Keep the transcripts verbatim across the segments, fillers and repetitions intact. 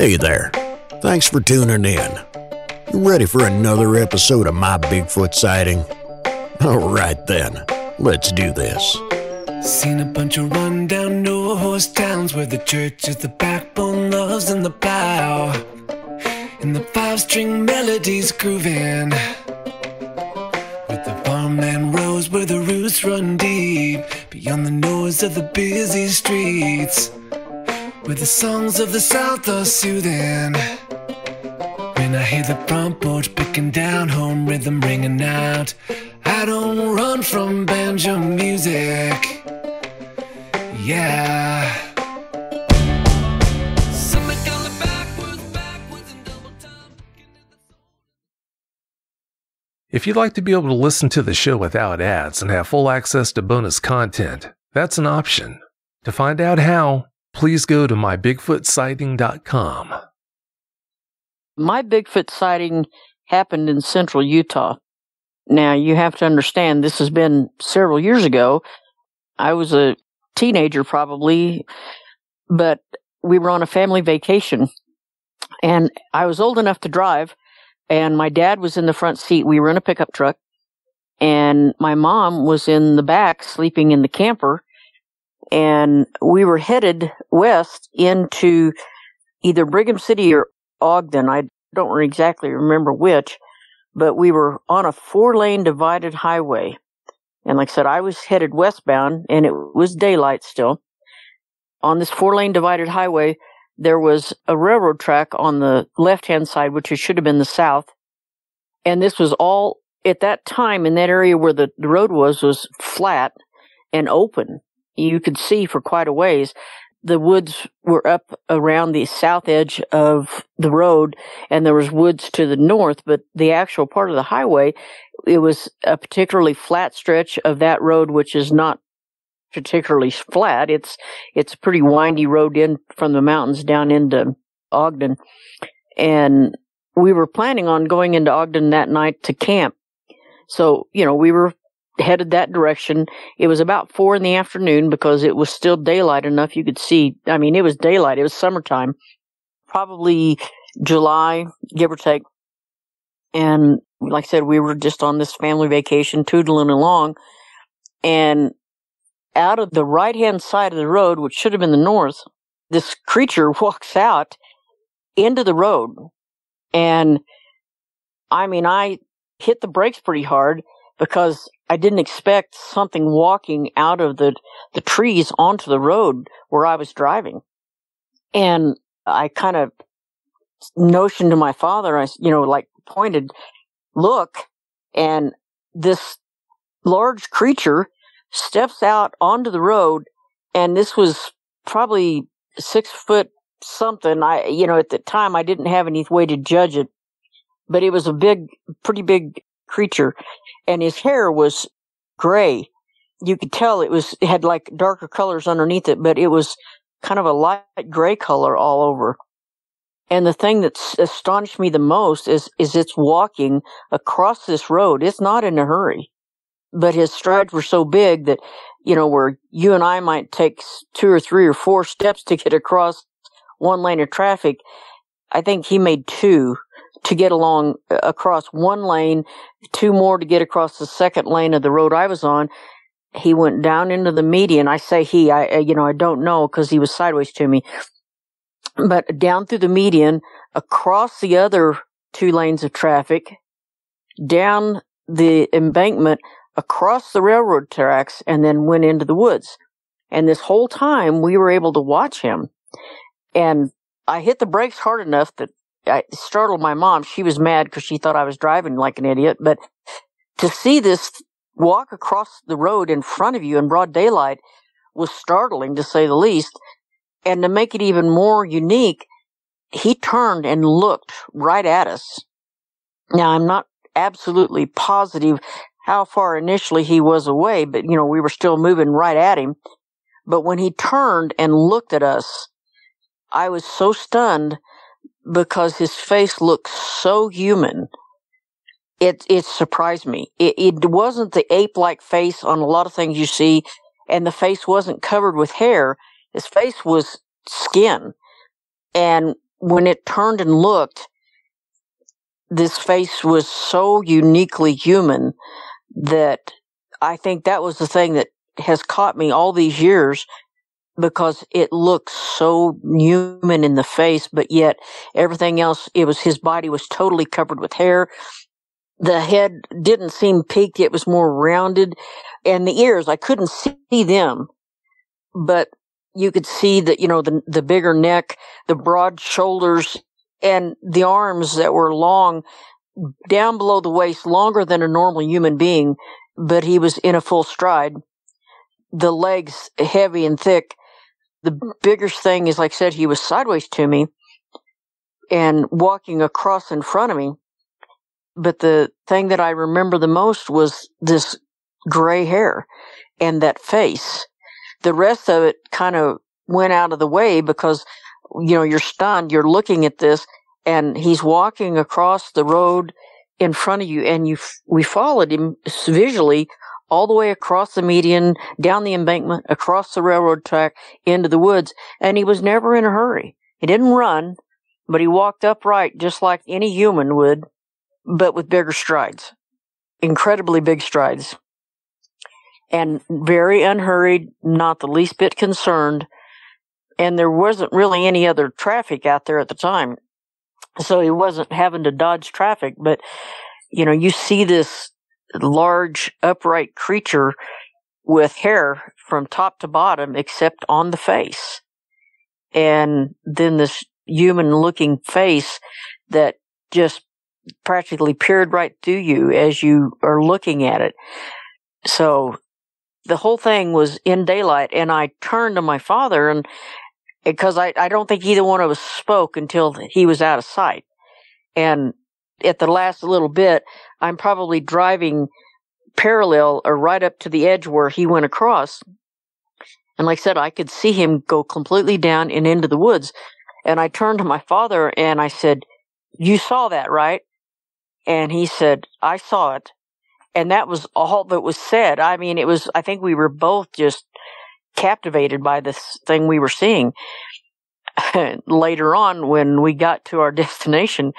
Hey there, thanks for tuning in. You ready for another episode of My Bigfoot Sighting? Alright then, let's do this. Seen a bunch of run-down, no-horse towns where the church is the backbone, love's in the plow, and the five-string melodies grooving, with the farmland rows where the roots run deep, beyond the noise of the busy streets, where the songs of the South are soothing. When I hear the front porch picking down, home rhythm ringing out, I don't run from banjo music. Yeah. If you'd like to be able to listen to the show without ads and have full access to bonus content, that's an option. To find out how, please go to my bigfoot sighting dot com. My Bigfoot Sighting happened in Central Utah. Now, you have to understand, this has been several years ago. I was a teenager, probably, but we were on a family vacation, and I was old enough to drive, and my dad was in the front seat. We were in a pickup truck, and my mom was in the back sleeping in the camper, and we were headed west into either Brigham City or Ogden. I don't exactly remember which. But we were on a four-lane divided highway. And like I said, I was headed westbound, and it was daylight still. On this four-lane divided highway, there was a railroad track on the left-hand side, which should have been the south. And this was all, at that time, in that area where the, the road was, was flat and open. You could see for quite a ways. The woods were up around the south edge of the road, and there was woods to the north, but the actual part of the highway, it was a particularly flat stretch of that road, which is not particularly flat. It's, it's a pretty windy road in from the mountains down into Ogden. And we were planning on going into Ogden that night to camp. So, you know, we were headed that direction. It was about four in the afternoon because it was still daylight enough you could see. I mean, it was daylight. It was summertime, probably July, give or take. And like I said, we were just on this family vacation, tootling along. And out of the right-hand side of the road, which should have been the north, this creature walks out into the road. And I mean, I hit the brakes pretty hard because I didn't expect something walking out of the, the trees onto the road where I was driving. And I kind of notioned to my father, I, you know, like pointed, look, and this large creature steps out onto the road. And this was probably six foot something. I, you know, at the time I didn't have any way to judge it, but it was a big, pretty big creature. And his hair was gray. You could tell it was, it had like darker colors underneath it, but it was kind of a light gray color all over. And the thing that astonished me the most is, is it's walking across this road. It's not in a hurry, but his strides were so big that, you know, where you and I might take two or three or four steps to get across one lane of traffic, I think he made two to get along across one lane, two more to get across the second lane of the road I was on. He went down into the median. I say he, I, you know, I don't know because he was sideways to me, but down through the median, across the other two lanes of traffic, down the embankment, across the railroad tracks, and then went into the woods. And this whole time we were able to watch him. And I hit the brakes hard enough that I startled my mom. She was mad because she thought I was driving like an idiot. But to see this walk across the road in front of you in broad daylight was startling, to say the least. And to make it even more unique, he turned and looked right at us. Now, I'm not absolutely positive how far initially he was away, but, you know, we were still moving right at him. But when he turned and looked at us, I was so stunned because his face looked so human. It it surprised me. It, it wasn't the ape-like face on a lot of things you see, and the face wasn't covered with hair. His face was skin. And when it turned and looked, this face was so uniquely human that I think that was the thing that has caught me all these years, because it looked so human in the face, but yet everything else, it was, his body was totally covered with hair. The head didn't seem peaked. It was more rounded. And the ears, I couldn't see them, but you could see that, you know, the, the bigger neck, the broad shoulders, and the arms that were long down below the waist, longer than a normal human being, but he was in a full stride. The legs heavy and thick. The biggest thing is, like I said, he was sideways to me and walking across in front of me. But the thing that I remember the most was this gray hair and that face. The rest of it kind of went out of the way because, you know, you're stunned, you're looking at this, and he's walking across the road in front of you, and you f- we followed him visually all the way across the median, down the embankment, across the railroad track, into the woods, and he was never in a hurry. He didn't run, but he walked upright just like any human would, but with bigger strides, incredibly big strides, and very unhurried, not the least bit concerned. And there wasn't really any other traffic out there at the time, so he wasn't having to dodge traffic. But, you know, you see this large, upright creature with hair from top to bottom, except on the face. And then this human-looking face that just practically peered right through you as you are looking at it. So the whole thing was in daylight, and I turned to my father, and because I, I don't think either one of us spoke until he was out of sight. And at the last little bit, I'm probably driving parallel or right up to the edge where he went across. And like I said, I could see him go completely down and into the woods. And I turned to my father and I said, "You saw that, right?" And he said, "I saw it." And that was all that was said. I mean, it was, I think we were both just captivated by this thing we were seeing. Later on, when we got to our destination,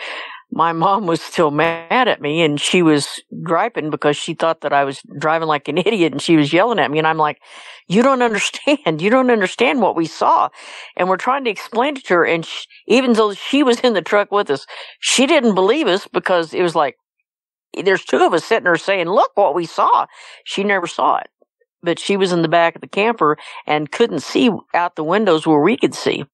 my mom was still mad at me, and she was griping because she thought that I was driving like an idiot, and she was yelling at me. And I'm like, "You don't understand. You don't understand what we saw." And we're trying to explain it to her. And she, even though she was in the truck with us, she didn't believe us, because it was like, there's two of us sitting there saying, "Look what we saw." She never saw it, but she was in the back of the camper and couldn't see out the windows where we could see.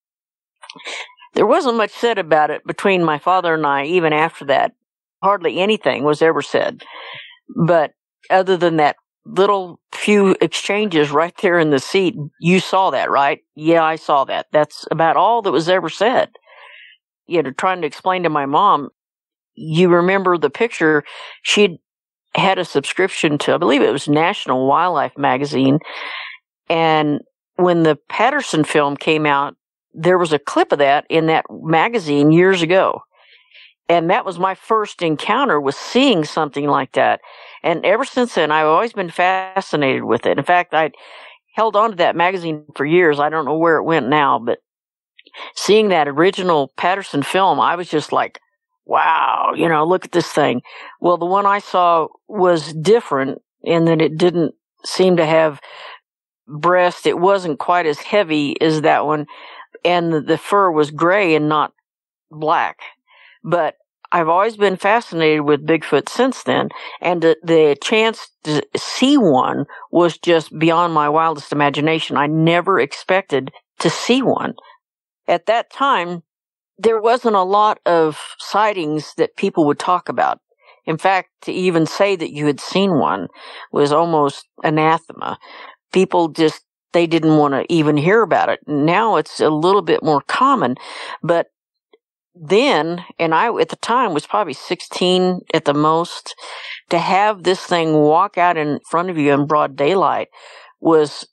There wasn't much said about it between my father and I even after that. Hardly anything was ever said. But other than that little few exchanges right there in the seat, "You saw that, right? Yeah, I saw that." That's about all that was ever said. You know, trying to explain to my mom, you remember the picture, she'd had a subscription to, I believe it was National Wildlife Magazine. And when the Patterson film came out, there was a clip of that in that magazine years ago. And that was my first encounter with seeing something like that. And ever since then, I've always been fascinated with it. In fact, I held on to that magazine for years. I don't know where it went now, but seeing that original Patterson film, I was just like, wow, you know, look at this thing. Well, the one I saw was different in that it didn't seem to have breast. It wasn't quite as heavy as that one. And the fur was gray and not black. But I've always been fascinated with Bigfoot since then. And the, the chance to see one was just beyond my wildest imagination. I never expected to see one. At that time, there wasn't a lot of sightings that people would talk about. In fact, to even say that you had seen one was almost anathema. People just, they didn't want to even hear about it. Now it's a little bit more common, but then, and I at the time was probably sixteen at the most, to have this thing walk out in front of you in broad daylight was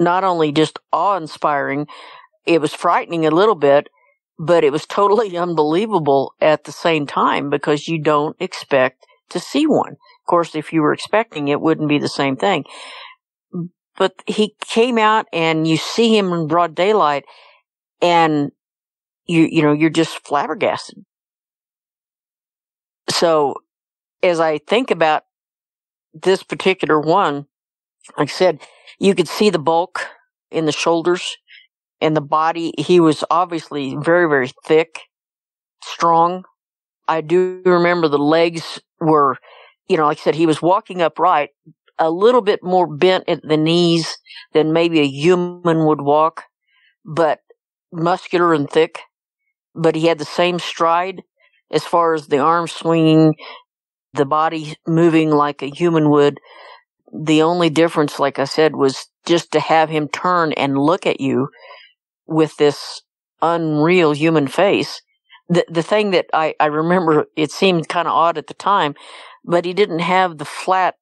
not only just awe-inspiring, it was frightening a little bit, but it was totally unbelievable at the same time, because you don't expect to see one. Of course, if you were expecting, it wouldn't be the same thing. But he came out, and you see him in broad daylight, and you, you know, you're just flabbergasted. So as I think about this particular one, like I said, you could see the bulk in the shoulders and the body. He was obviously very, very thick, strong. I do remember the legs were, you know, like I said, he was walking upright, a little bit more bent at the knees than maybe a human would walk, but muscular and thick. But he had the same stride as far as the arms swinging, the body moving like a human would. The only difference, like I said, was just to have him turn and look at you with this unreal human face. The the thing that I, I remember, it seemed kind of odd at the time, but he didn't have the flat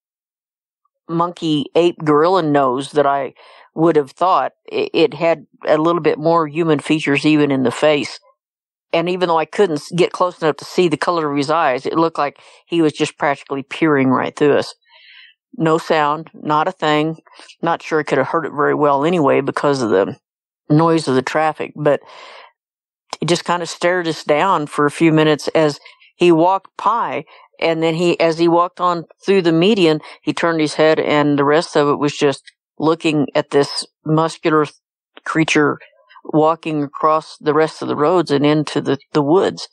monkey ape gorilla nose that I would have thought. It, it had a little bit more human features even in the face. And even though I couldn't get close enough to see the color of his eyes, it looked like he was just practically peering right through us. No sound, not a thing. Not sure I could have heard it very well anyway because of the noise of the traffic, but it just kind of stared us down for a few minutes as he walked by. And then he, as he walked on through the median, he turned his head and the rest of it was just looking at this muscular creature walking across the rest of the roads and into the, the woods.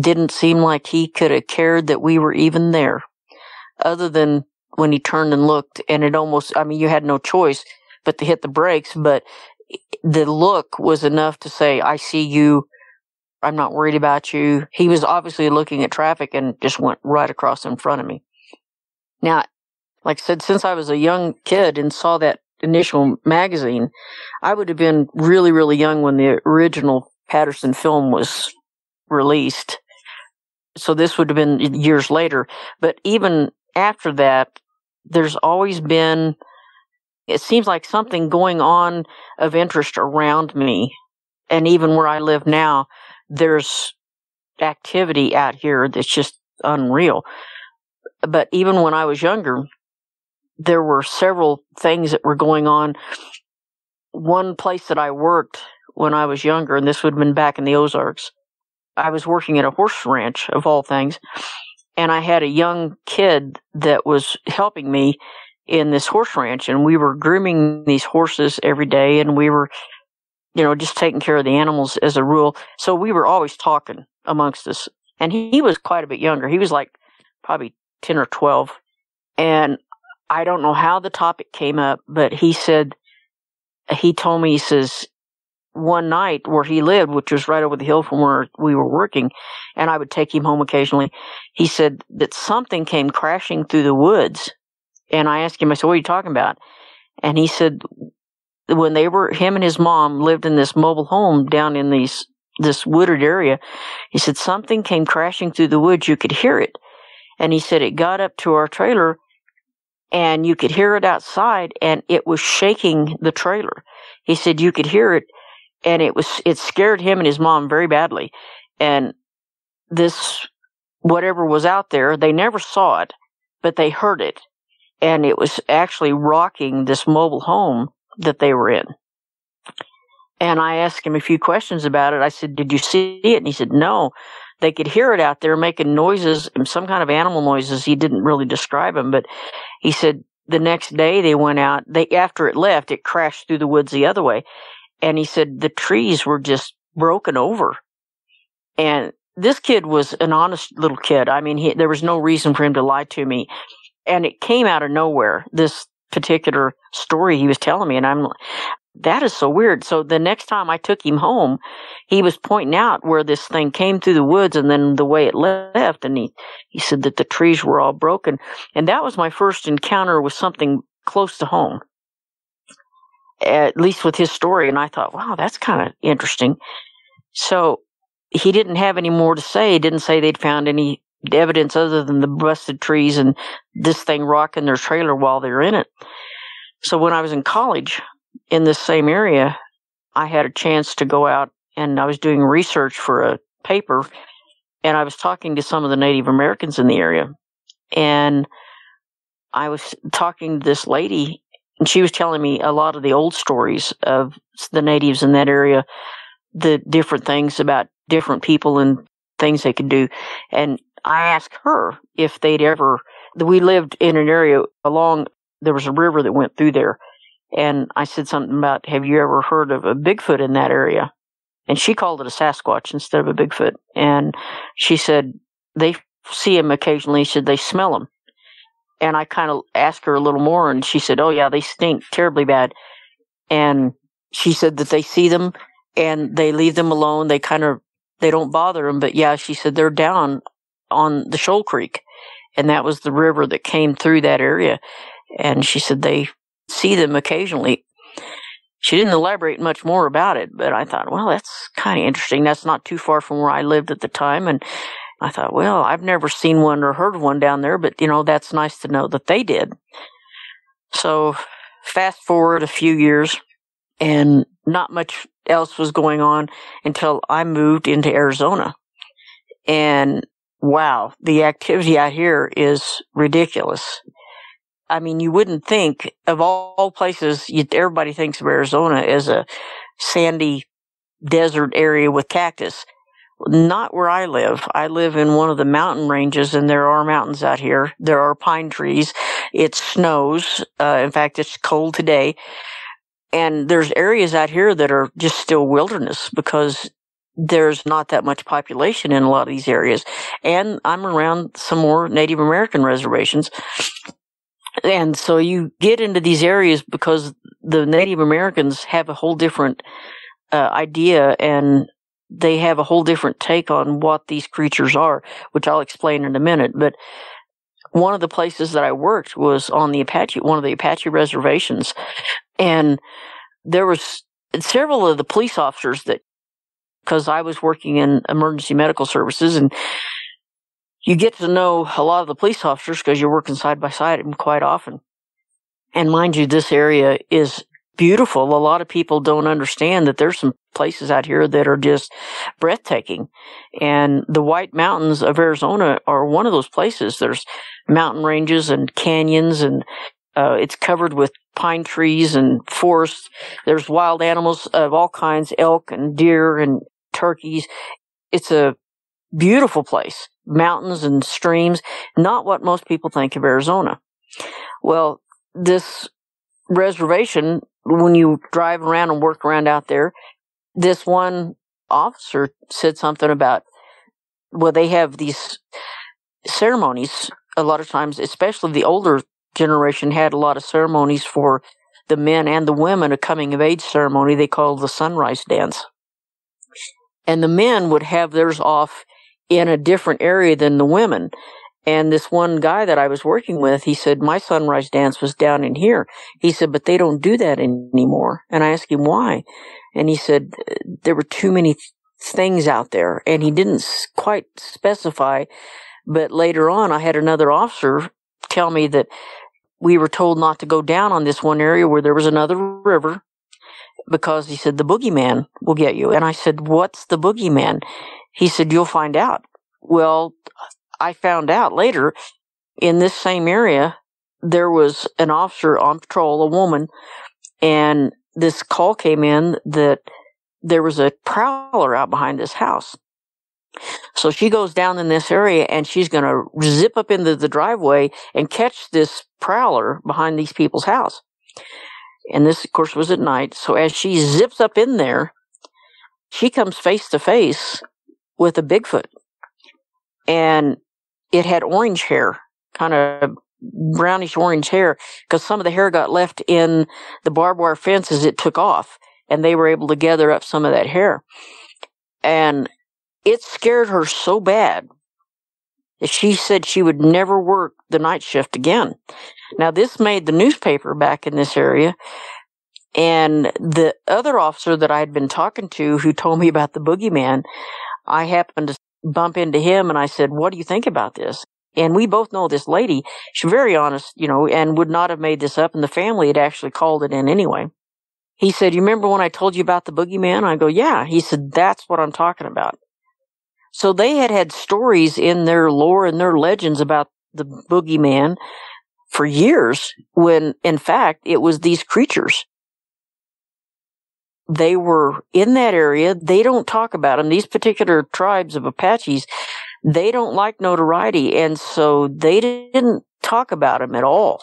Didn't seem like he could have cared that we were even there, other than when he turned and looked, and it almost, I mean, you had no choice but to hit the brakes, but the look was enough to say, I see you, I'm not worried about you. He was obviously looking at traffic and just went right across in front of me. Now, like I said, since I was a young kid and saw that initial magazine, I would have been really, really young when the original Patterson film was released. So this would have been years later, but even after that, there's always been, it seems like something going on of interest around me. And even where I live now, there's activity out here that's just unreal. But even when I was younger, there were several things that were going on. One place that I worked when I was younger, and this would have been back in the Ozarks, I was working at a horse ranch, of all things. And I had a young kid that was helping me in this horse ranch, and we were grooming these horses every day, and we were, you know, just taking care of the animals as a rule. So we were always talking amongst us. And he, he was quite a bit younger. He was like probably ten or twelve. And I don't know how the topic came up, but he said, he told me, he says, one night where he lived, which was right over the hill from where we were working, and I would take him home occasionally, he said that something came crashing through the woods. And I asked him, I said, what are you talking about? And he said, when they were, him and his mom lived in this mobile home down in these, this wooded area, he said, something came crashing through the woods. You could hear it. And he said, it got up to our trailer and you could hear it outside and it was shaking the trailer. He said, you could hear it. And it was, it scared him and his mom very badly. And this, whatever was out there, they never saw it, but they heard it. And it was actually rocking this mobile home that they were in. And I asked him a few questions about it. I said, did you see it? And he said, no, they could hear it out there making noises, some kind of animal noises. He didn't really describe them, but he said the next day they went out, they, after it left, it crashed through the woods the other way. And he said the trees were just broken over. And this kid was an honest little kid. I mean, he, there was no reason for him to lie to me. And it came out of nowhere, this particular story he was telling me. And I'm like, that is so weird. So the next time I took him home, he was pointing out where this thing came through the woods and then the way it left. And he, he said that the trees were all broken. And that was my first encounter with something close to home, at least with his story. And I thought, wow, that's kind of interesting. So he didn't have any more to say. He didn't say they'd found any evidence other than the busted trees and this thing rocking their trailer while they're in it. So when I was in college in this same area, I had a chance to go out and I was doing research for a paper and I was talking to some of the Native Americans in the area. And I was talking to this lady. And she was telling me a lot of the old stories of the natives in that area the different things about different people and things they could do. And I asked her if they'd ever, we lived in an area along, there was a river that went through there. And I said something about, have you ever heard of a Bigfoot in that area? And she called it a Sasquatch instead of a Bigfoot. And she said, they see him occasionally. She said, they smell him. And I kind of asked her a little more, and she said, oh, yeah, they stink terribly bad. And she said that they see them, and they leave them alone. They kind of, they don't bother them. But, yeah, she said they're down on the Shoal Creek. And that was the river that came through that area. And she said they see them occasionally. She didn't elaborate much more about it, but I thought, well, that's kind of interesting. That's not too far from where I lived at the time. And I thought, well, I've never seen one or heard one down there, but, you know, that's nice to know that they did. So fast forward a few years, and not much else was going on until I moved into Arizona. And, wow, the activity out here is ridiculous. I mean, you wouldn't think, of all places, you, everybody thinks of Arizona as a sandy desert area with cactus. Not where I live. I live in one of the mountain ranges, and there are mountains out here. There are pine trees. It snows. Uh, in fact, it's cold today. And there's areas out here that are just still wilderness because there's not that much population in a lot of these areas. And I'm around some more Native American reservations. And so you get into these areas because the Native Americans have a whole different uh, idea, and they have a whole different take on what these creatures are, which I'll explain in a minute. But one of the places that I worked was on the Apache, one of the Apache reservations. And there was several of the police officers that, because I was working in emergency medical services, and you get to know a lot of the police officers because you're working side by side and quite often. And mind you, this area is beautiful. A lot of people don't understand that there's some places out here that are just breathtaking. And the White Mountains of Arizona are one of those places. There's mountain ranges and canyons, and uh, it's covered with pine trees and forests. There's wild animals of all kinds, elk and deer and turkeys. It's a beautiful place. Mountains and streams, not what most people think of Arizona. Well, this reservation, when you drive around and work around out there, this one officer said something about, well, they have these ceremonies a lot of times, especially the older generation had a lot of ceremonies for the men and the women, a coming-of-age ceremony they called the sunrise dance. And the men would have theirs off in a different area than the women. And this one guy that I was working with, he said, my sunrise dance was down in here. He said, but they don't do that anymore. And I asked him why. And he said, there were too many things out there. And he didn't quite specify. But later on, I had another officer tell me that we were told not to go down on this one area where there was another river because, he said, the boogeyman will get you. And I said, what's the boogeyman? He said, you'll find out. Well, I found out later, in this same area, there was an officer on patrol, a woman, and this call came in that there was a prowler out behind this house. So she goes down in this area, and she's going to zip up into the driveway and catch this prowler behind these people's house. And this, of course, was at night. So as she zips up in there, she comes face to face with a Bigfoot, and it had orange hair, kind of brownish orange hair, because some of the hair got left in the barbed wire fences. It took off, and they were able to gather up some of that hair, and it scared her so bad that she said she would never work the night shift again. Now, this made the newspaper back in this area. And the other officer that I had been talking to, who told me about the boogeyman, I happened to bump into him, and I said, what do you think about this? And we both know this lady. She's very honest, you know, and would not have made this up, and the family had actually called it in anyway. He said, you remember when I told you about the boogeyman? I go, yeah. He said, that's what I'm talking about. So they had had stories in their lore and their legends about the boogeyman for years, when, in fact, it was these creatures. they were in that area. They don't talk about them. These particular tribes of Apaches, they don't like notoriety, and so they didn't talk about them at all.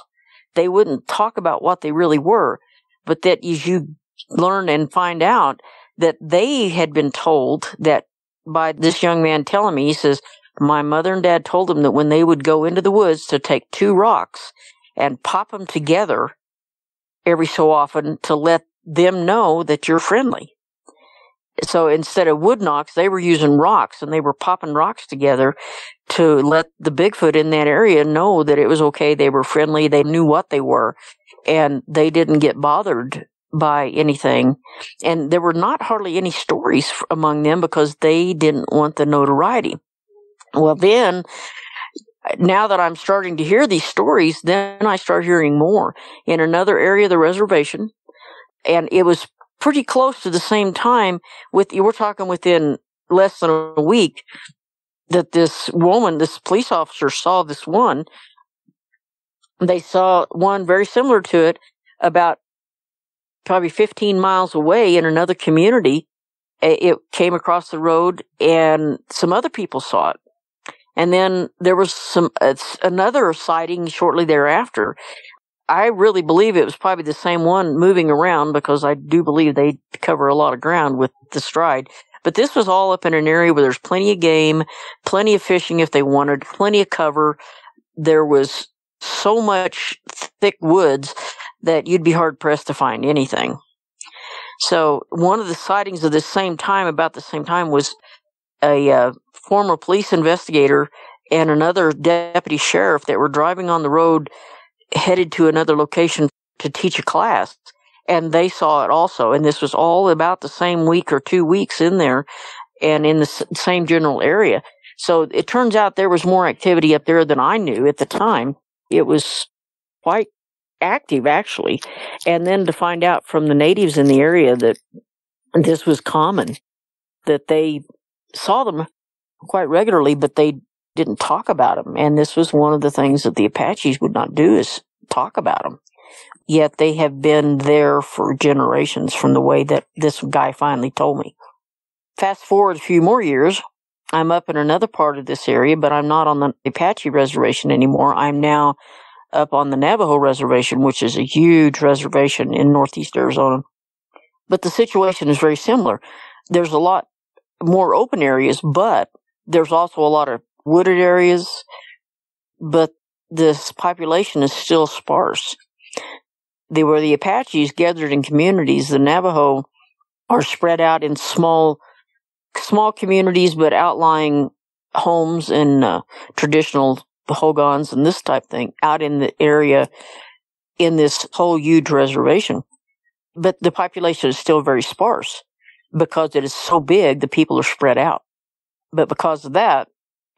They wouldn't talk about what they really were, but that as you learn and find out that they had been told that by this young man telling me, he says, my mother and dad told them that when they would go into the woods to take two rocks and pop them together every so often to let them know that you're friendly. So instead of wood knocks, they were using rocks, and they were popping rocks together to let the Bigfoot in that area know that it was okay. They were friendly. They knew what they were, and they didn't get bothered by anything. And there were not hardly any stories among them because they didn't want the notoriety. Well, then, now that I'm starting to hear these stories, then I start hearing more in another area of the reservation, and it was pretty close to the same time. With we're talking within less than a week that this woman, this police officer, saw this one. They saw one very similar to it about probably fifteen miles away in another community. It came across the road, and some other people saw it. And then there was some uh, another sighting shortly thereafter. I really believe it was probably the same one moving around, because I do believe they cover a lot of ground with the stride. But this was all up in an area where there's plenty of game, plenty of fishing if they wanted, plenty of cover. There was so much thick woods that you'd be hard-pressed to find anything. So one of the sightings of the same time, about the same time, was a uh, former police investigator and another deputy sheriff that were driving on the road headed to another location to teach a class, and they saw it also. And this was all about the same week or two weeks in there and in the s- same general area. So it turns out there was more activity up there than I knew at the time. It was quite active, actually. And then to find out from the natives in the area that this was common, that they saw them quite regularly, but they didn't talk about them. And this was one of the things that the Apaches would not do, is talk about them. Yet they have been there for generations, from the way that this guy finally told me. Fast forward a few more years, I'm up in another part of this area, but I'm not on the Apache reservation anymore. I'm now up on the Navajo reservation, which is a huge reservation in northeast Arizona. But the situation is very similar. There's a lot more open areas, but there's also a lot of wooded areas, but this population is still sparse. They were the Apaches gathered in communities. The Navajo are spread out in small, small communities, but outlying homes and uh, traditional hogans and this type thing out in the area in this whole huge reservation. But the population is still very sparse because it is so big. The people are spread out, but because of that,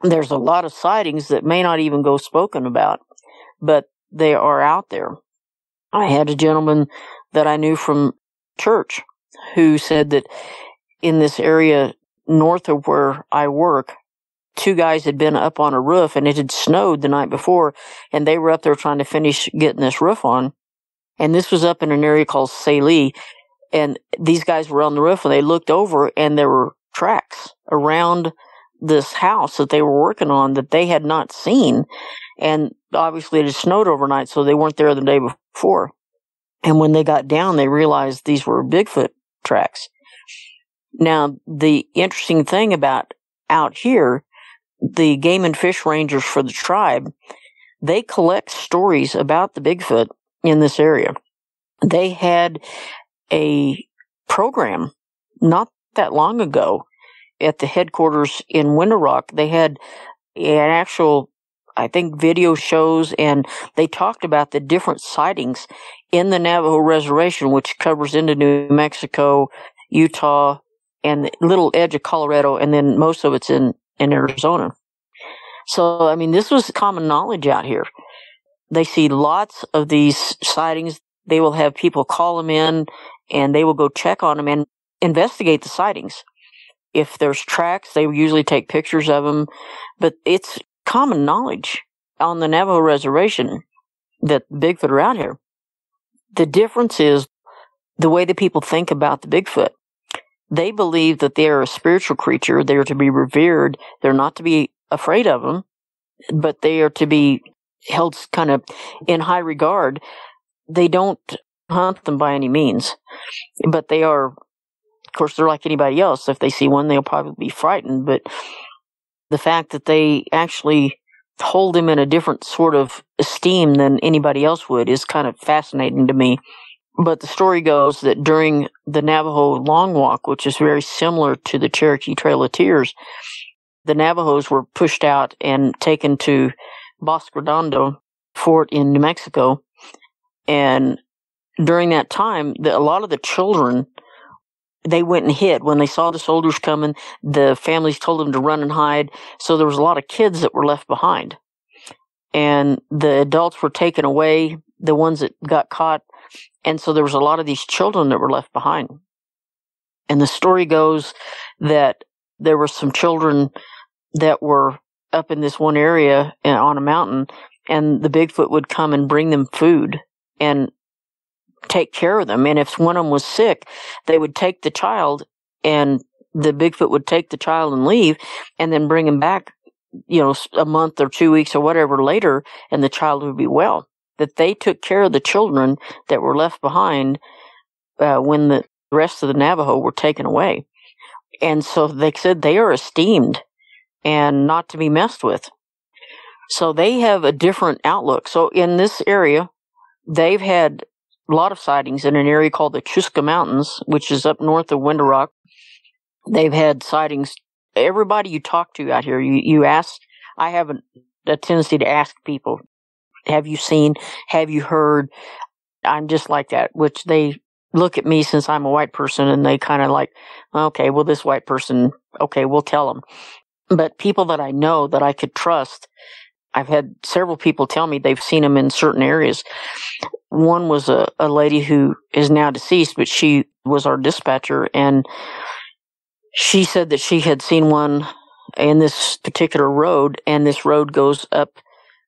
there's a lot of sightings that may not even go spoken about, but they are out there. I had a gentleman that I knew from church who said that in this area north of where I work, two guys had been up on a roof, and it had snowed the night before, and they were up there trying to finish getting this roof on. And this was up in an area called Salee, and these guys were on the roof, and they looked over, and there were tracks around this house that they were working on that they had not seen. And obviously it had snowed overnight, so they weren't there the day before. And when they got down, they realized these were Bigfoot tracks. Now, the interesting thing about out here, the game and fish rangers for the tribe, they collect stories about the Bigfoot in this area. They had a program not that long ago at the headquarters in Winter Rock. They had an actual, I think, video shows, and they talked about the different sightings in the Navajo reservation, which covers into New Mexico, Utah, and the little edge of Colorado, and then most of it's in, in Arizona. So, I mean, this was common knowledge out here. They see lots of these sightings. They will have people call them in, and they will go check on them and investigate the sightings. If there's tracks, they usually take pictures of them. But it's common knowledge on the Navajo reservation that Bigfoot are out here. The difference is the way that people think about the Bigfoot. They believe that they are a spiritual creature. They are to be revered. They're not to be afraid of them, but they are to be held kind of in high regard. They don't hunt them by any means, but they are, of course, they're like anybody else. If they see one, they'll probably be frightened. But the fact that they actually hold them in a different sort of esteem than anybody else would is kind of fascinating to me. But the story goes that during the Navajo Long Walk, which is very similar to the Cherokee Trail of Tears, the Navajos were pushed out and taken to Bosque Redondo Fort in New Mexico. And during that time, the, a lot of the children, they went and hid. When they saw the soldiers coming, the families told them to run and hide. So there was a lot of kids that were left behind. And the adults were taken away, the ones that got caught. And so there was a lot of these children that were left behind. And the story goes that there were some children that were up in this one area on a mountain, and the Bigfoot would come and bring them food and take care of them. And if one of them was sick, they would take the child, and the Bigfoot would take the child and leave, and then bring him back, you know, a month or two weeks or whatever later, and the child would be well. That they took care of the children that were left behind uh, when the rest of the Navajo were taken away. And so they said they are esteemed and not to be messed with. So they have a different outlook. So in this area, they've had a lot of sightings in an area called the Chuska Mountains, which is up north of Winter Rock. They've had sightings. Everybody you talk to out here, you, you ask, I have a, a tendency to ask people, have you seen? Have you heard? I'm just like that, which they look at me since I'm a white person and they kind of like, okay, well, this white person, okay, we'll tell them. But people that I know that I could trust, I've had several people tell me they've seen them in certain areas. One was a, a lady who is now deceased, but she was our dispatcher, and she said that she had seen one in this particular road, and this road goes up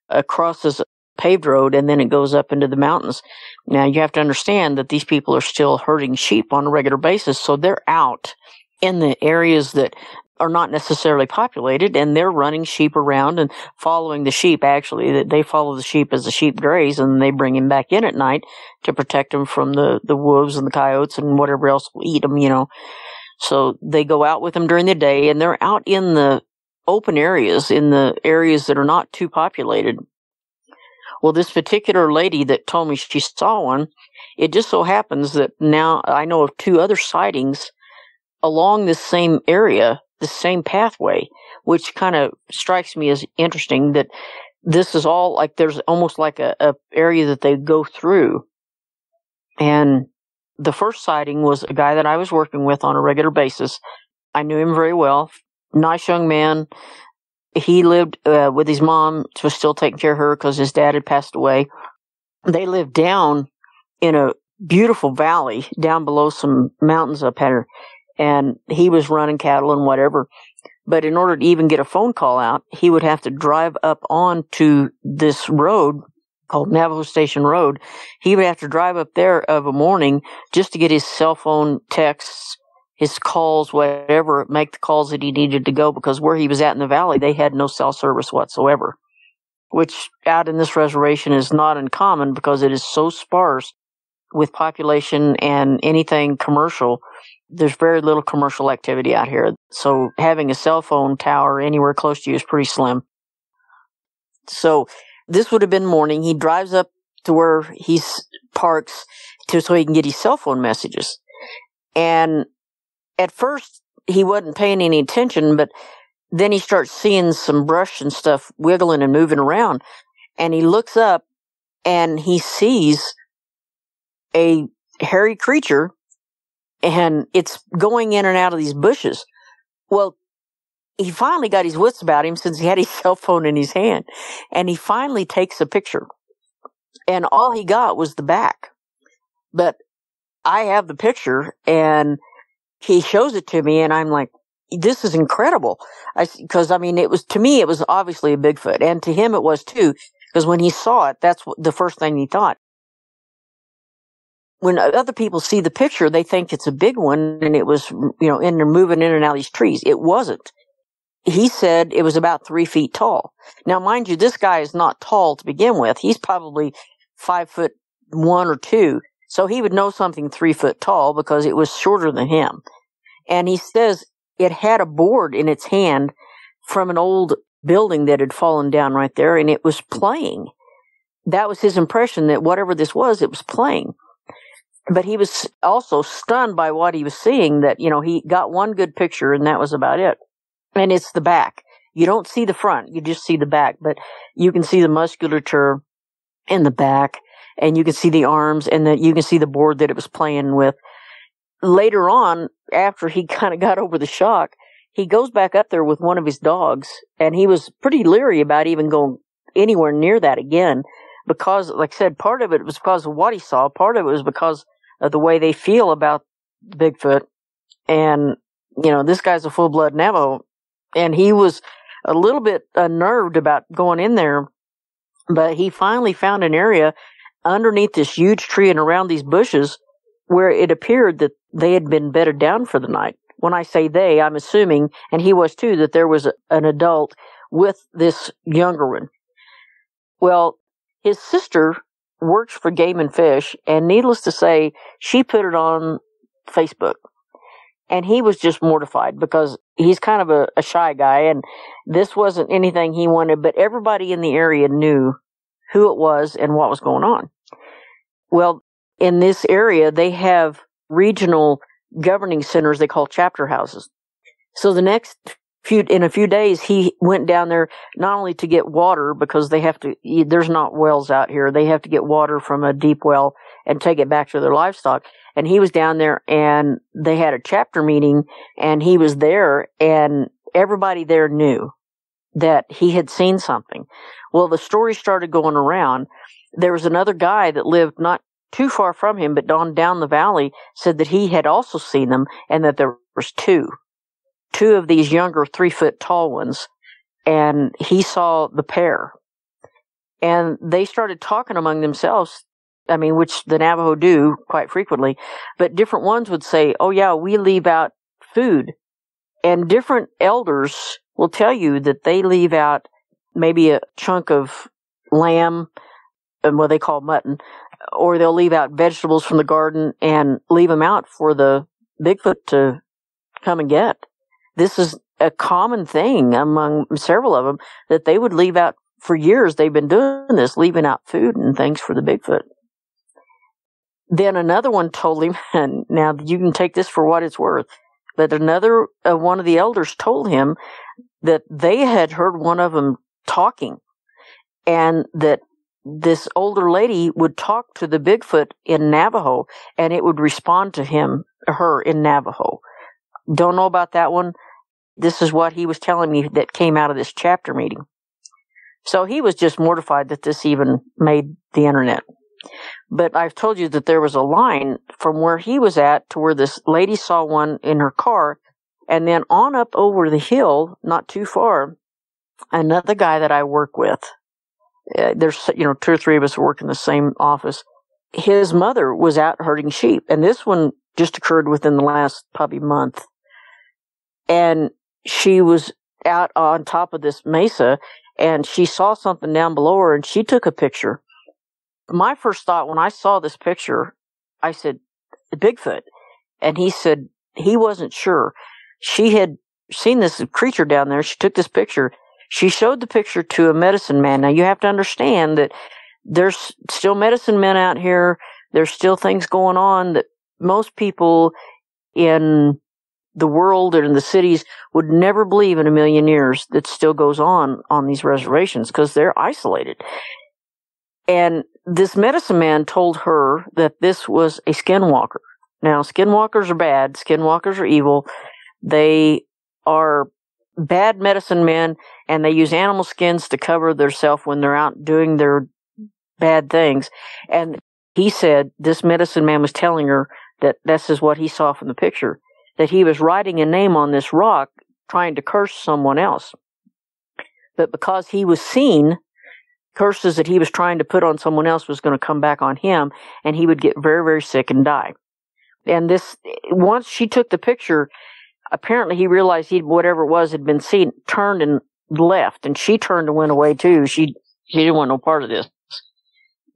across this paved road, and then it goes up into the mountains. Now, you have to understand that these people are still herding sheep on a regular basis, so they're out in the areas that are not necessarily populated, and they're running sheep around and following the sheep, actually. That they follow the sheep as the sheep graze, and they bring him back in at night to protect him from the, the wolves and the coyotes and whatever else will eat him, you know. So they go out with him during the day, and they're out in the open areas, in the areas that are not too populated. Well, this particular lady that told me she saw one, it just so happens that now I know of two other sightings along this same area, the same pathway, which kind of strikes me as interesting that this is all like there's almost like a, a area that they go through. And the first sighting was a guy that I was working with on a regular basis. I knew him very well. Nice young man. He lived uh, with his mom, was still taking care of her because his dad had passed away. They lived down in a beautiful valley down below some mountains up here, and he was running cattle and whatever. But in order to even get a phone call out, he would have to drive up onto this road called Navajo Station Road. He would have to drive up there of a morning just to get his cell phone texts, his calls, whatever, make the calls that he needed to go, because where he was at in the valley, they had no cell service whatsoever, which out in this reservation is not uncommon because it is so sparse with population and anything commercial. There's very little commercial activity out here. So having a cell phone tower anywhere close to you is pretty slim. So this would have been morning. He drives up to where he parks to, so he can get his cell phone messages. And at first, he wasn't paying any attention, but then he starts seeing some brush and stuff wiggling and moving around. And he looks up, and he sees a hairy creature, and it's going in and out of these bushes. Well, he finally got his wits about him since he had his cell phone in his hand. And he finally takes a picture. And all he got was the back. But I have the picture, and he shows it to me, and I'm like, this is incredible. I, cause I mean, it was, to me, it was obviously a Bigfoot, and to him it was too, because when he saw it, that's the first thing he thought. when other people see the picture, they think it's a big one, and it was, you know, in there moving in and out of these trees. It wasn't. He said it was about three feet tall. Now, mind you, this guy is not tall to begin with. He's probably five foot one or two. So he would know something three foot tall because it was shorter than him. And he says it had a board in its hand from an old building that had fallen down right there, and it was playing. That was his impression, that whatever this was, it was playing. But he was also stunned by what he was seeing, that, you know, he got one good picture and that was about it. And it's the back. You don't see the front. You just see the back, but you can see the musculature in the back, and you can see the arms, and that you can see the board that it was playing with. Later on, after he kind of got over the shock, he goes back up there with one of his dogs, and he was pretty leery about even going anywhere near that again, because, like I said, part of it was because of what he saw. Part of it was because of the way they feel about Bigfoot. And, you know, this guy's a full-blood Navajo, and he was a little bit unnerved about going in there, but he finally found an area underneath this huge tree and around these bushes where it appeared that they had been bedded down for the night. When I say they, I'm assuming, and he was too, that there was a, an adult with this younger one. Well, his sister works for Game and Fish, and needless to say, she put it on Facebook. And he was just mortified because he's kind of a, a shy guy, and this wasn't anything he wanted, but everybody in the area knew who it was and what was going on. Well, in this area, they have regional governing centers they call chapter houses. So the next few, in a few days, he went down there not only to get water, because they have to, there's not wells out here. They have to get water from a deep well and take it back to their livestock. And he was down there, and they had a chapter meeting, and he was there, and everybody there knew that he had seen something. Well, the story started going around. There was another guy that lived not too far from him, but on down the valley, said that he had also seen them, and that there was two. Two of these younger three-foot-tall ones, and he saw the pair. And they started talking among themselves, I mean, which the Navajo do quite frequently, but different ones would say, oh, yeah, we leave out food. And different elders will tell you that they leave out maybe a chunk of lamb, and what they call mutton, or they'll leave out vegetables from the garden and leave them out for the Bigfoot to come and get. This is a common thing among several of them, that they would leave out. For years they've been doing this, leaving out food and things for the Bigfoot. Then another one told him, and now you can take this for what it's worth, but another uh, one of the elders told him that they had heard one of them talking, and that this older lady would talk to the Bigfoot in Navajo, and it would respond to him, her, in Navajo. Don't know about that one. This is what he was telling me that came out of this chapter meeting. So he was just mortified that this even made the internet. But I've told you that there was a line from where he was at to where this lady saw one in her car, and then on up over the hill, not too far, another guy that I work with, Uh, there's, you know, two or three of us work in the same office. His mother was out herding sheep, and this one just occurred within the last probably month. And she was out on top of this mesa, and she saw something down below her, and she took a picture. My first thought when I saw this picture, I said, Bigfoot. And he said he wasn't sure. She had seen this creature down there. She took this picture. She showed the picture to a medicine man. Now, you have to understand that there's still medicine men out here. There's still things going on that most people in the world or in the cities would never believe in a million years that still goes on on these reservations, because they're isolated. And this medicine man told her that this was a skinwalker. Now, skinwalkers are bad. Skinwalkers are evil. They are bad medicine men, and they use animal skins to cover themselves when they're out doing their bad things. And he said this medicine man was telling her that this is what he saw from the picture, that he was writing a name on this rock trying to curse someone else. But because he was seen curses that he was trying to put on someone else was going to come back on him, and he would get very, very sick and die. And this, once she took the picture, apparently he realized he whatever it was had been seen, turned and left, and she turned and went away too. She she didn't want no part of this.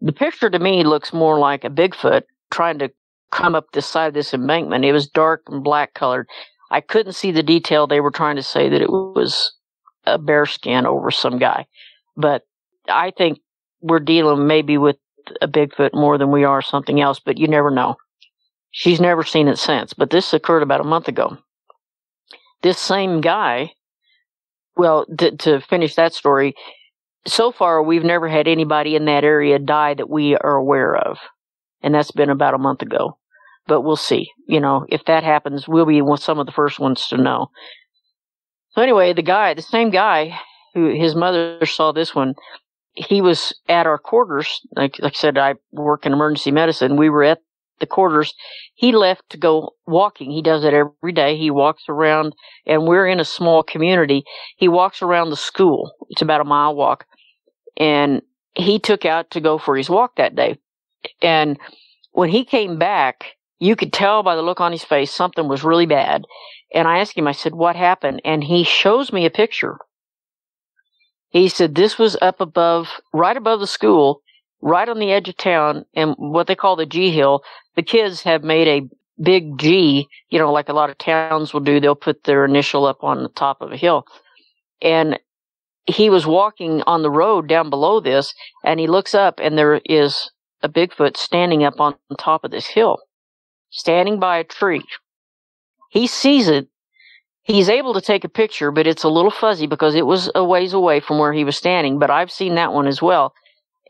The picture to me looks more like a Bigfoot trying to come up this side of this embankment. It was dark and black colored. I couldn't see the detail. They were trying to say that it was a bear skin over some guy. But I think we're dealing maybe with a Bigfoot more than we are something else, but you never know. She's never seen it since, but this occurred about a month ago. This same guy, well, to, to finish that story, so far we've never had anybody in that area die that we are aware of, and that's been about a month ago. But we'll see. You know, if that happens, we'll be some of the first ones to know. So anyway, the guy, the same guy who his mother saw this one, he was at our quarters. Like, like I said, I work in emergency medicine. We were at the quarters. He left to go walking. He does it every day. He walks around, and we're in a small community. He walks around the school. It's about a mile walk. And he took out to go for his walk that day. And when he came back, you could tell by the look on his face something was really bad. And I asked him, I said, what happened? And he shows me a picture. He said, this was up above, right above the school, right on the edge of town, and what they call the G Hill. The kids have made a big G, you know, like a lot of towns will do. They'll put their initial up on the top of a hill. And he was walking on the road down below this, and he looks up, and there is a Bigfoot standing up on top of this hill, standing by a tree. He sees it. He's able to take a picture, but it's a little fuzzy because it was a ways away from where he was standing. But I've seen that one as well.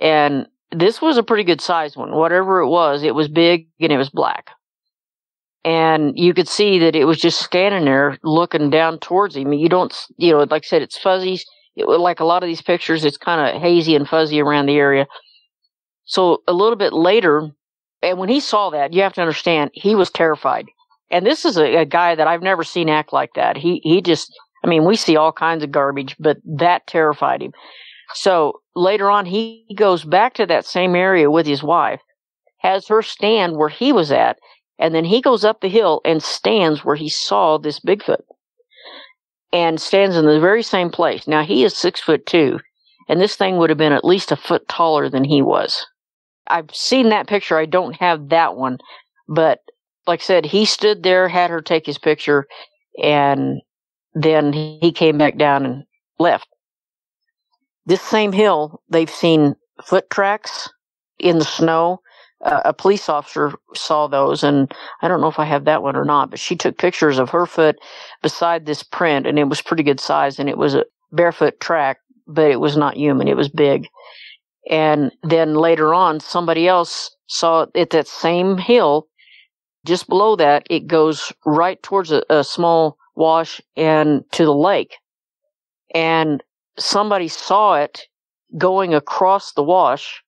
And this was a pretty good sized one. Whatever it was, it was big and it was black. And you could see that it was just standing there looking down towards him. You don't, you know, like I said, it's fuzzy. It, like a lot of these pictures, it's kind of hazy and fuzzy around the area. So a little bit later, and when he saw that, you have to understand, he was terrified. And this is a, a guy that I've never seen act like that. He he just, I mean, we see all kinds of garbage, but that terrified him. So later on, he goes back to that same area with his wife, has her stand where he was at, and then he goes up the hill and stands where he saw this Bigfoot and stands in the very same place. Now, he is six foot two, and this thing would have been at least a foot taller than he was. I've seen that picture. I don't have that one, but like I said, he stood there, had her take his picture, and then he came back down and left. This same hill, they've seen foot tracks in the snow. Uh, a police officer saw those, and I don't know if I have that one or not, but she took pictures of her foot beside this print, and it was pretty good size, and it was a barefoot track, but it was not human. It was big. And then later on, somebody else saw it at that same hill. Just below that, it goes right towards a, a small wash and to the lake. And somebody saw it going across the wash.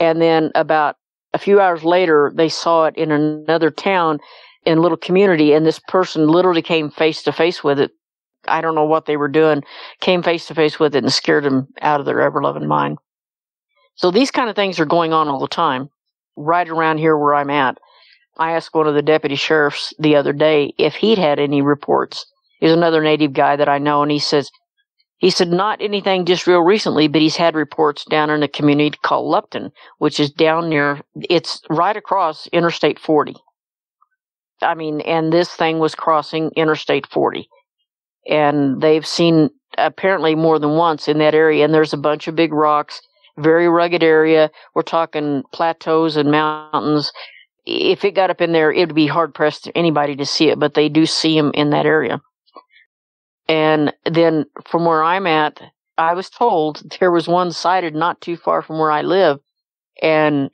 And then about a few hours later, they saw it in another town in a little community. And this person literally came face to face with it. I don't know what they were doing, came face to face with it and scared them out of their ever-loving mind. So these kind of things are going on all the time, right around here where I'm at. I asked one of the deputy sheriffs the other day if he'd had any reports. He's another native guy that I know, and he says, he said, not anything just real recently, but he's had reports down in a community called Lupton, which is down near, it's right across Interstate forty. I mean, and this thing was crossing Interstate forty. And they've seen apparently more than once in that area, and there's a bunch of big rocks, very rugged area. We're talking plateaus and mountains. If it got up in there, it would be hard-pressed for anybody to see it, but they do see them in that area. And then from where I'm at, I was told there was one sighted not too far from where I live, and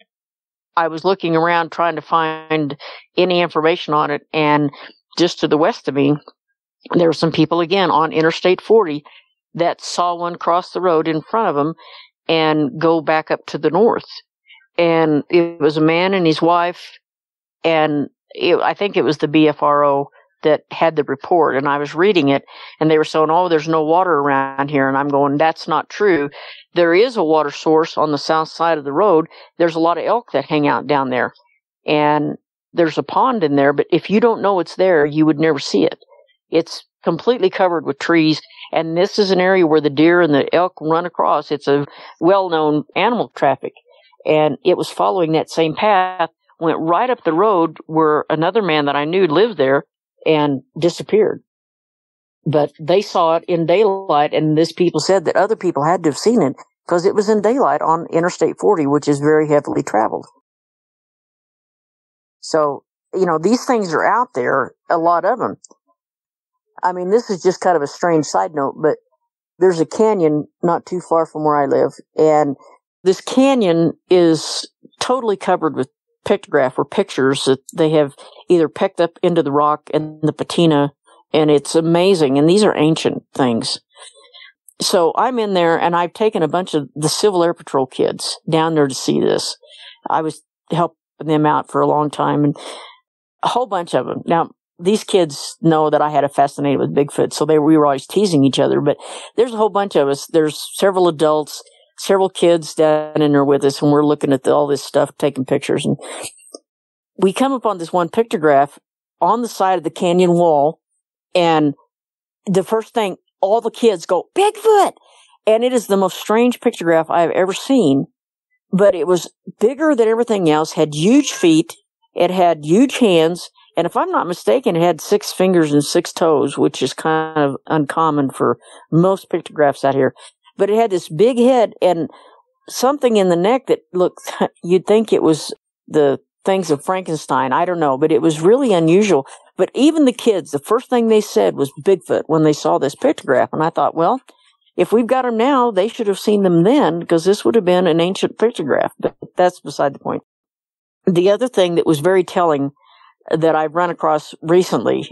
I was looking around trying to find any information on it, and just to the west of me, there were some people, again, on Interstate forty that saw one cross the road in front of them and go back up to the north. And it was a man and his wife. And it, I think it was the B F R O that had the report, and I was reading it, and they were saying, oh, there's no water around here. And I'm going, that's not true. There is a water source on the south side of the road. There's a lot of elk that hang out down there, and there's a pond in there, but if you don't know it's there, you would never see it. It's completely covered with trees, and this is an area where the deer and the elk run across. It's a well-known animal traffic, and it was following that same path, went right up the road where another man that I knew lived there, and disappeared. But they saw it in daylight, and this people said that other people had to have seen it because it was in daylight on Interstate forty, which is very heavily traveled. So, you know, these things are out there, a lot of them. I mean, this is just kind of a strange side note, but there's a canyon not too far from where I live, and this canyon is totally covered with pictograph or pictures that they have either pecked up into the rock and the patina, and it's amazing. And these are ancient things. So I'm in there, and I've taken a bunch of the Civil Air Patrol kids down there to see this. I was helping them out for a long time, and a whole bunch of them. Now, these kids know that I had a fascination with Bigfoot, so they we were always teasing each other. But there's a whole bunch of us. There's several adults, several kids down in there with us, and we're looking at the, all this stuff, taking pictures. And we come upon this one pictograph on the side of the canyon wall, and the first thing, all the kids go, Bigfoot! And it is the most strange pictograph I've ever seen, but it was bigger than everything else, had huge feet, it had huge hands, and if I'm not mistaken, it had six fingers and six toes, which is kind of uncommon for most pictographs out here. But it had this big head and something in the neck that looked, you'd think it was the things of Frankenstein. I don't know, but it was really unusual. But even the kids, the first thing they said was Bigfoot when they saw this pictograph. And I thought, well, if we've got them now, they should have seen them then, because this would have been an ancient pictograph. But that's beside the point. The other thing that was very telling that I've run across recently,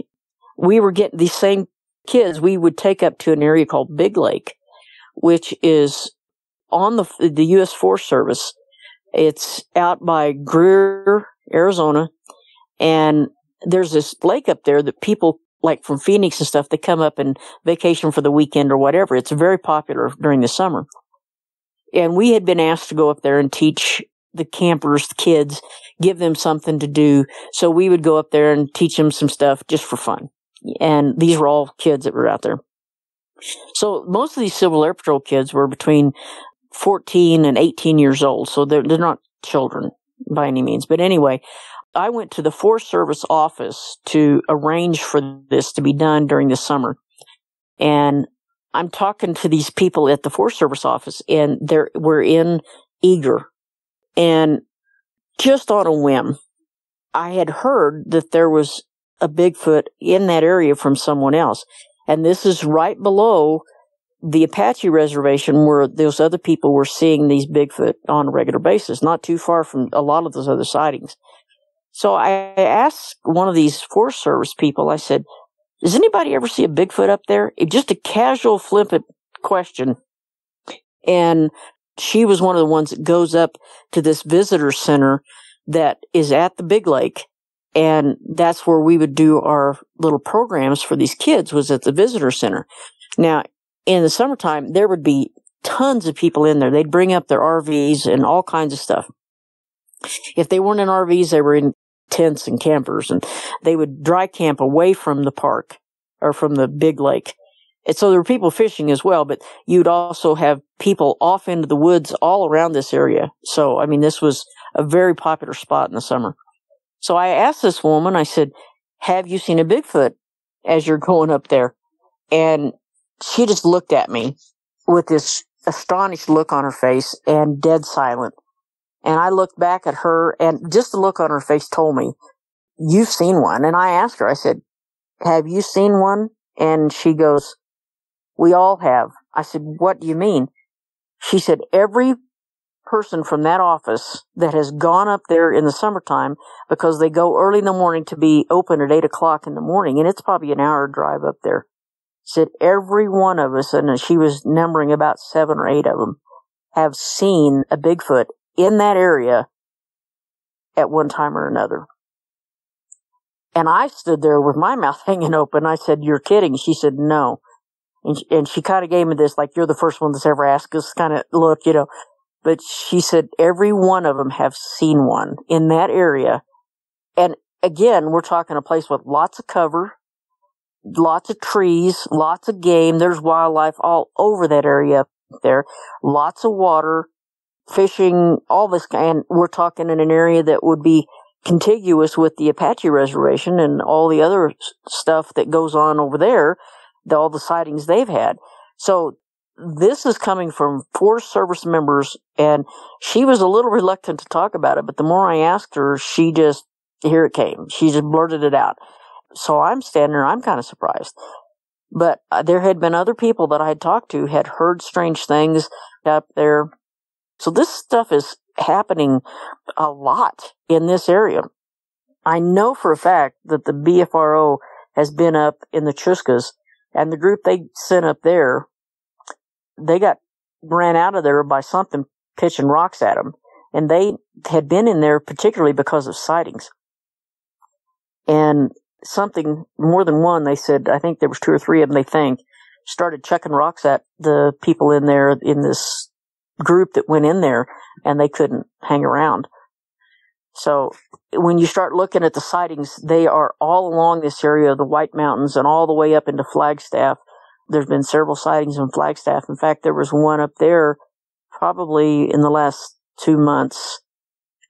we were getting these same kids, we would take up to an area called Big Lake, which is on the the U S Forest Service. It's out by Greer, Arizona, and there's this lake up there that people, like from Phoenix and stuff, they come up and vacation for the weekend or whatever. It's very popular during the summer. And we had been asked to go up there and teach the campers, the kids, give them something to do. So we would go up there and teach them some stuff just for fun. And these were all kids that were out there. So most of these Civil Air Patrol kids were between fourteen and eighteen years old. So they're, they're not children by any means. But anyway, I went to the Forest Service office to arrange for this to be done during the summer. And I'm talking to these people at the Forest Service office, and they're, we're in Eager. And just on a whim, I had heard that there was a Bigfoot in that area from someone else. And this is right below the Apache reservation where those other people were seeing these Bigfoot on a regular basis, not too far from a lot of those other sightings. So I asked one of these Forest Service people, I said, does anybody ever see a Bigfoot up there? It, just a casual, flippant question. And she was one of the ones that goes up to this visitor center that is at the Big Lake. And that's where we would do our little programs for these kids, was at the visitor center. Now, in the summertime, there would be tons of people in there. They'd bring up their R Vs and all kinds of stuff. If they weren't in R Vs, they were in tents and campers, and they would dry camp away from the park or from the Big Lake. And so there were people fishing as well, but you'd also have people off into the woods all around this area. So, I mean, this was a very popular spot in the summer. So I asked this woman, I said, have you seen a Bigfoot as you're going up there? And she just looked at me with this astonished look on her face and dead silent. And I looked back at her, and just the look on her face told me, you've seen one. And I asked her, I said, have you seen one? And she goes, we all have. I said, what do you mean? She said, every person from that office that has gone up there in the summertime, because they go early in the morning to be open at eight o'clock in the morning, and it's probably an hour drive up there. Said every one of us, and she was numbering about seven or eight of them, have seen a Bigfoot in that area at one time or another. And I stood there with my mouth hanging open. I said, "You're kidding." She said, "No." And she, and she kind of gave me this, like, "You're the first one that's ever asked us" kind of look, you know. But she said, "Every one of them have seen one in that area." And again, we're talking a place with lots of cover, lots of trees, lots of game. There's wildlife all over that area up there. Lots of water, fishing, all this. And we're talking in an area that would be contiguous with the Apache reservation and all the other stuff that goes on over there, the, all the sightings they've had. So this is coming from Forest Service members, and she was a little reluctant to talk about it, but the more I asked her, she just, here it came. She just blurted it out. So I'm standing there, I'm kind of surprised. But uh, there had been other people that I had talked to had heard strange things up there. So this stuff is happening a lot in this area. I know for a fact that the B F R O has been up in the Chuskas, and the group they sent up there, they got ran out of there by something pitching rocks at them, and they had been in there particularly because of sightings. And something, more than one, they said, I think there was two or three of them, they think, started chucking rocks at the people in there, in this group that went in there, and they couldn't hang around. So when you start looking at the sightings, they are all along this area of the White Mountains and all the way up into Flagstaff. There's been several sightings in Flagstaff. In fact, there was one up there probably in the last two months.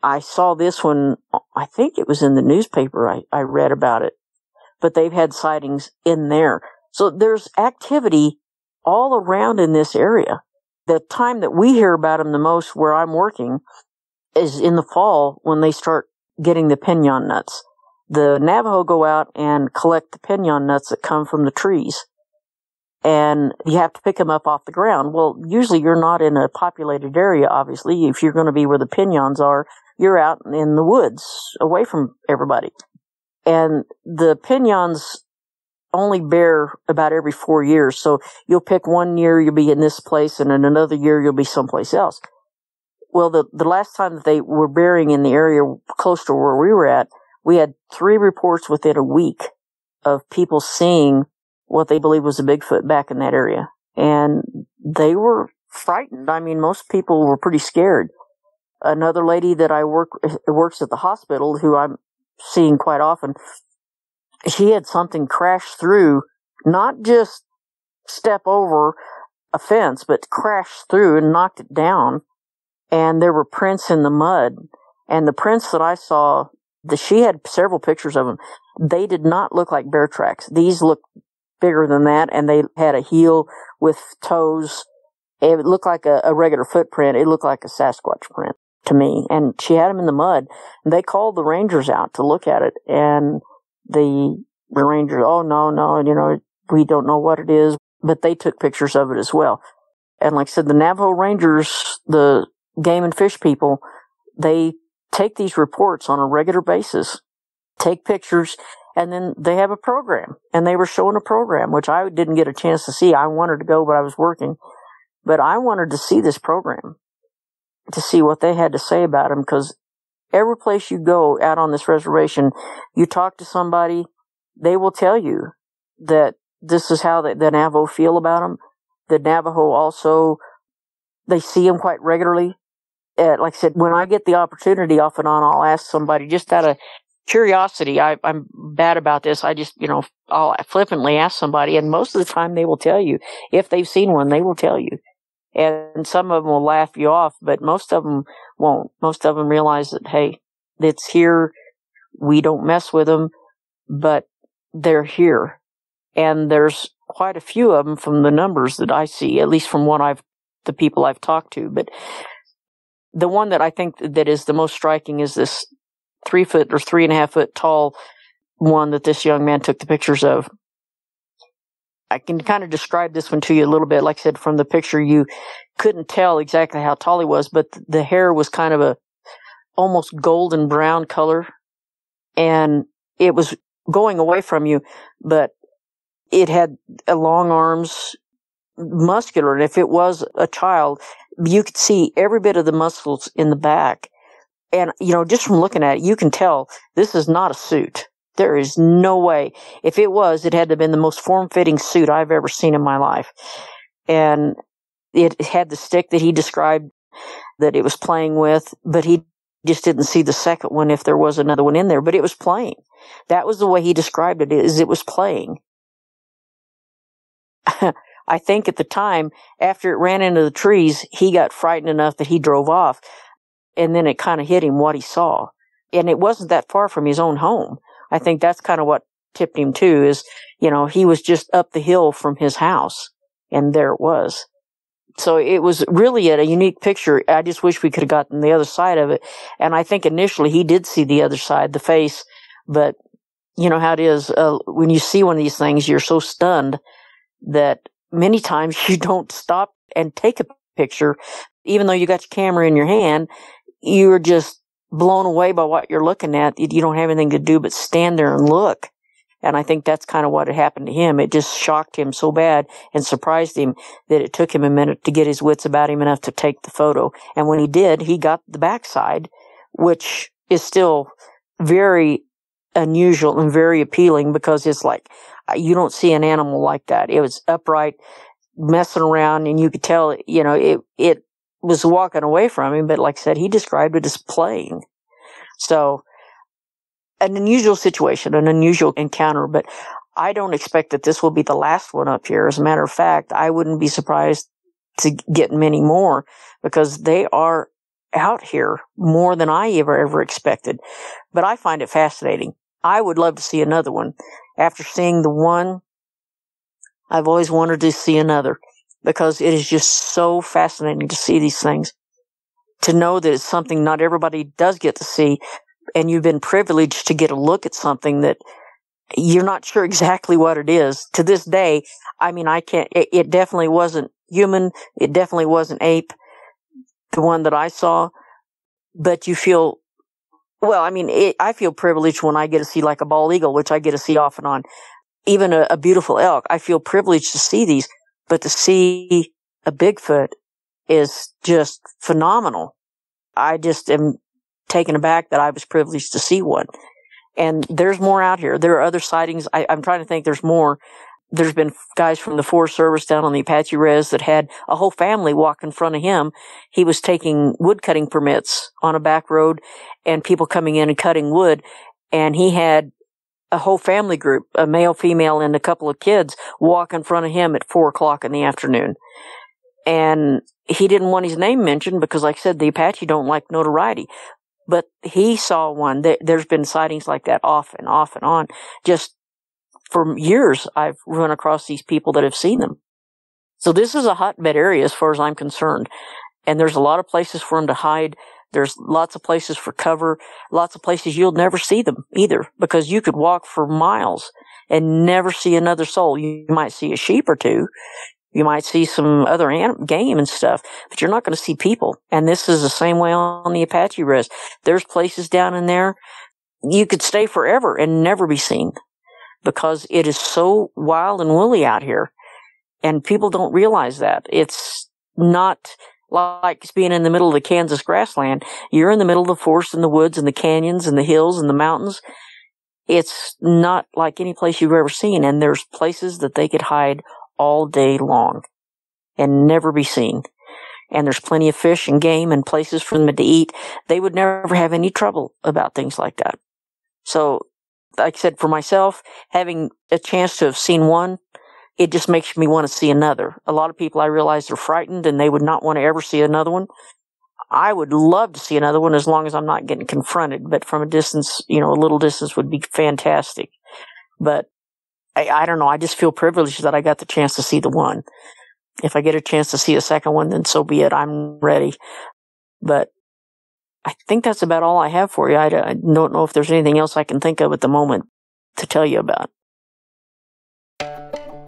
I saw this one, I think it was in the newspaper, I, I read about it. But they've had sightings in there. So there's activity all around in this area. The time that we hear about them the most where I'm working is in the fall when they start getting the piñon nuts. The Navajo go out and collect the piñon nuts that come from the trees. And you have to pick them up off the ground. Well, usually you're not in a populated area, obviously. If you're going to be where the piñons are, you're out in the woods, away from everybody. And the piñons only bear about every four years. So you'll pick one year, you'll be in this place, and in another year, you'll be someplace else. Well, the, the last time that they were bearing in the area close to where we were at, we had three reports within a week of people seeing what they believed was a Bigfoot back in that area. And they were frightened. I mean, most people were pretty scared. Another lady that I work works at the hospital, who I'm seeing quite often, she had something crash through, not just step over a fence, but crash through and knocked it down. And there were prints in the mud. And the prints that I saw, the, she had several pictures of them. They did not look like bear tracks. These looked bigger than that, and they had a heel with toes. It looked like a, a regular footprint. It looked like a Sasquatch print to me. And she had them in the mud. And they called the rangers out to look at it. And the rangers, oh, no, no, you know, we don't know what it is. But they took pictures of it as well. And like I said, the Navajo rangers, the Game and Fish people, they take these reports on a regular basis, take pictures, and then they have a program. And they were showing a program, which I didn't get a chance to see. I wanted to go, but I was working. But I wanted to see this program, to see what they had to say about them, because every place you go out on this reservation, you talk to somebody, they will tell you that this is how the, the Navajo feel about them. The Navajo also, they see them quite regularly. Uh, like I said, when I get the opportunity off and on, I'll ask somebody just out of curiosity. I, I'm bad about this. I just, you know, I'll flippantly ask somebody, and most of the time they will tell you. If they've seen one, they will tell you. And some of them will laugh you off, but most of them won't. Most of them realize that, hey, it's here. We don't mess with them, but they're here. And there's quite a few of them from the numbers that I see, at least from what I've, the people I've talked to. But the one that I think that is the most striking is this three foot or three and a half foot tall one that this young man took the pictures of. I can kind of describe this one to you a little bit. Like I said, from the picture, you couldn't tell exactly how tall he was, but the hair was kind of a almost golden brown color, and it was going away from you, but it had long arms, muscular. And if it was a child, you could see every bit of the muscles in the back. And, you know, just from looking at it, you can tell this is not a suit. There is no way. If it was, it had to have been the most form-fitting suit I've ever seen in my life. And it had the stick that he described that it was playing with, but he just didn't see the second one if there was another one in there. But it was playing. That was the way he described it, is it was playing. I think at the time, after it ran into the trees, he got frightened enough that he drove off. And then it kind of hit him what he saw. And it wasn't that far from his own home. I think that's kind of what tipped him too, is, you know, he was just up the hill from his house and there it was. So it was really a unique picture. I just wish we could have gotten the other side of it. And I think initially he did see the other side, the face, but you know how it is, uh, when you see one of these things, you're so stunned that many times you don't stop and take a picture. Even though you got your camera in your hand, you're just blown away by what you're looking at. You don't have anything to do but stand there and look. And I think that's kind of what had happened to him. It just shocked him so bad and surprised him that it took him a minute to get his wits about him enough to take the photo. And when he did, he got the backside, which is still very unusual and very appealing, because it's like, you don't see an animal like that. It was upright, messing around, and you could tell, you know, it, it, was walking away from him, but like I said, he described it as playing. So, an unusual situation, an unusual encounter, but I don't expect that this will be the last one up here. As a matter of fact, I wouldn't be surprised to get many more, because they are out here more than I ever, ever expected. But I find it fascinating. I would love to see another one. After seeing the one, I've always wanted to see another, because it is just so fascinating to see these things, to know that it's something not everybody does get to see, and you've been privileged to get a look at something that you're not sure exactly what it is. To this day, I mean, I can't, it, it definitely wasn't human, it definitely wasn't ape, the one that I saw, but you feel, well, I mean, it, I feel privileged when I get to see like a bald eagle, which I get to see off and on, even a, a beautiful elk. I feel privileged to see these. But to see a Bigfoot is just phenomenal. I just am taken aback that I was privileged to see one. And there's more out here. There are other sightings. I, I'm trying to think there's more. There's been guys from the Forest Service down on the Apache Res that had a whole family walk in front of him. He was taking wood cutting permits on a back road and people coming in and cutting wood. And he had a whole family group, a male, female, and a couple of kids walk in front of him at four o'clock in the afternoon. And he didn't want his name mentioned because, like I said, the Apache don't like notoriety. But he saw one. There's been sightings like that off and off and on. Just for years, I've run across these people that have seen them. So this is a hotbed area as far as I'm concerned. And there's a lot of places for them to hide. There's lots of places for cover, lots of places you'll never see them either, because you could walk for miles and never see another soul. You might see a sheep or two. You might see some other anim- game and stuff, but you're not going to see people. And this is the same way on the Apache Res. There's places down in there you could stay forever and never be seen, because it is so wild and woolly out here. And people don't realize that. It's not like being in the middle of the Kansas grassland. You're in the middle of the forest and the woods and the canyons and the hills and the mountains. It's not like any place you've ever seen. And there's places that they could hide all day long and never be seen. And there's plenty of fish and game and places for them to eat. They would never have any trouble about things like that. So, like I said, for myself, having a chance to have seen one, it just makes me want to see another. A lot of people, I realize, are frightened and they would not want to ever see another one. I would love to see another one as long as I'm not getting confronted, but from a distance, you know, a little distance would be fantastic. But I, I don't know. I just feel privileged that I got the chance to see the one. If I get a chance to see a second one, then so be it. I'm ready. But I think that's about all I have for you. I, I don't know if there's anything else I can think of at the moment to tell you about.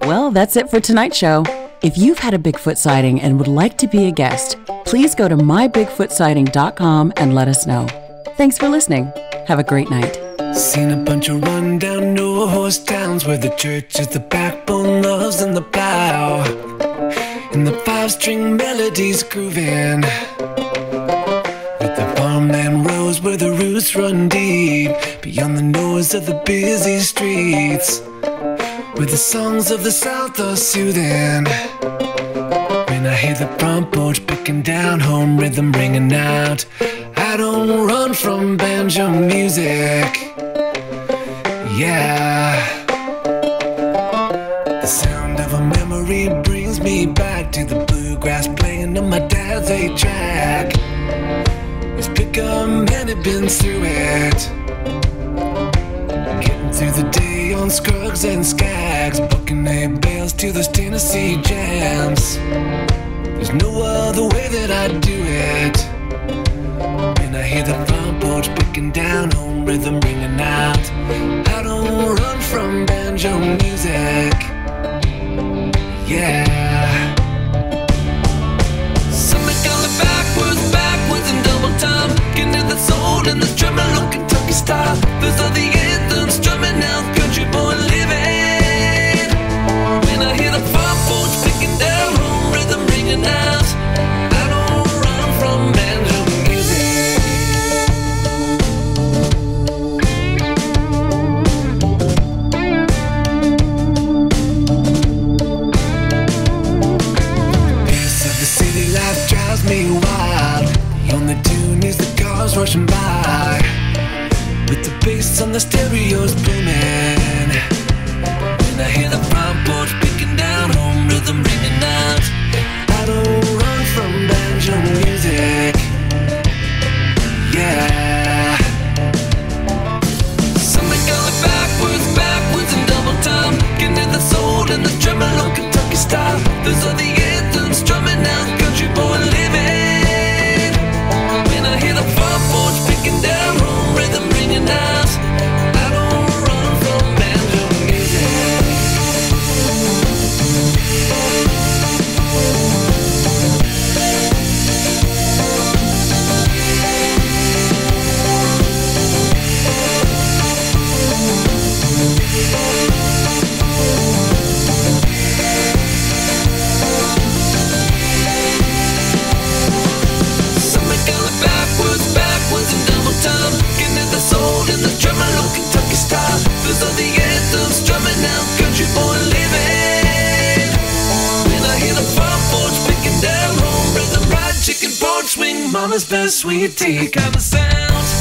Well, that's it for tonight's show. If you've had a Bigfoot sighting and would like to be a guest, please go to my bigfoot sighting dot com and let us know. Thanks for listening. Have a great night. Seen a bunch of run-down, no-horse towns where the church is the backbone, love's in the plow, and the five-string melody's grooving, with the farmland rose. where the roots run deep, beyond the noise of the busy streets, where the songs of the South are soothing. When I hear the front porch picking down, home rhythm ringing out, I don't run from banjo music. Yeah. The sound of a memory brings me back to the bluegrass playing on my dad's eight track. It's pickup and it been through it, getting through the day on Scruggs and Skaggs, booking eight bells to those Tennessee jams. There's no other way that I do it. When I hear the front porch picking down, home rhythm ringing out, I don't run from banjo music. Yeah. The soul and the tremolo Kentucky style. Those are the anthems strumming out country boy living. When I hear the farm folks picking down, home rhythm ringing out, I don't run from banjo music. The pace of the city life drives me wild. On the dune is the cars rushing by, with the bass on the stereos booming. When I hear the front porch picking down, home rhythm ringing out, I don't run from banjo music. Yeah. Something going backwards, backwards in double time, getting to the soul and the tremolo Kentucky style. Those are the anthems strumming out country boy living. Picking down, home rhythm ringing out, I don't run from banjo music. Something going backwards, backwards in double time, getting at the soul in the tremolo Kentucky style. Those are the anthems drumming out country boy living. When I hear the farm porch picking down, home rhythm, fried chicken porch, swing mama's best sweet tea kind of sound.